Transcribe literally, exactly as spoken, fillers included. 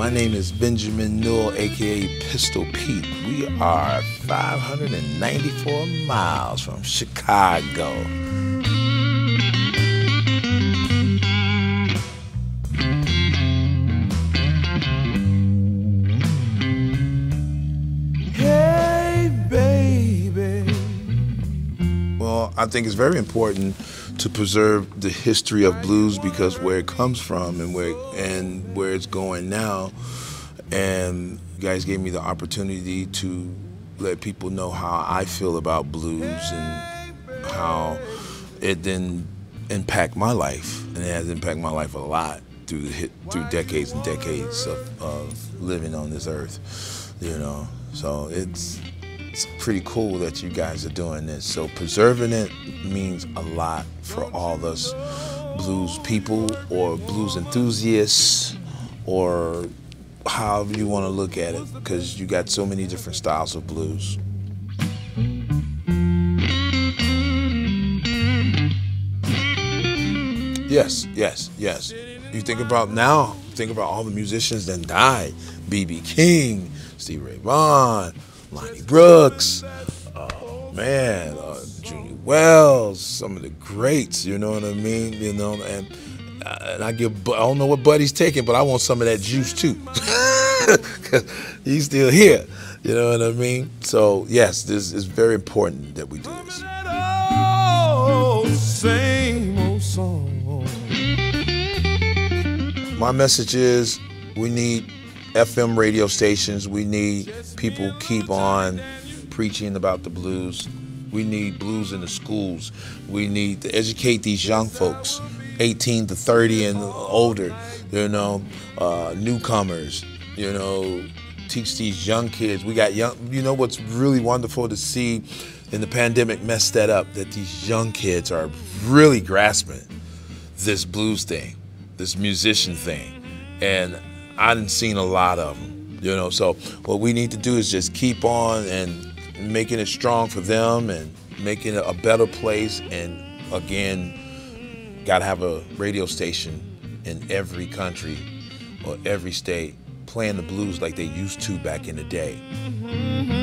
My name is Benjamin Newell, a k a. Pistol Pete. We are five hundred ninety-four miles from Chicago. I think it's very important to preserve the history of blues because where it comes from and where and where it's going now. And you guys gave me the opportunity to let people know how I feel about blues and how it then impacted my life. And it has impacted my life a lot through the hit, through decades and decades of, of living on this earth, you know. So it's. It's pretty cool that you guys are doing this. So preserving it means a lot for all us blues people or blues enthusiasts or however you want to look at it, because you got so many different styles of blues. Yes, yes, yes. You think about now, think about all the musicians that died. B B King, Stevie Ray Vaughan, Lonnie Brooks, oh man, uh, Junior Wells, some of the greats, you know what I mean? You know, and, and I give, I don't know what Buddy's taking, but I want some of that juice too. Because he's still here, you know what I mean? So, yes, this is very important that we do this. My message is we need F M radio stations, we need people keep on preaching about the blues. We need blues in the schools. We need to educate these young folks, eighteen to thirty and older, you know, uh, newcomers, you know, teach these young kids. We got young, you know what's really wonderful to see in the pandemic messed that up, that these young kids are really grasping this blues thing, this musician thing. And I done seen a lot of them, you know, so what we need to do is just keep on and making it strong for them and making it a better place. And again, gotta have a radio station in every country or every state playing the blues like they used to back in the day.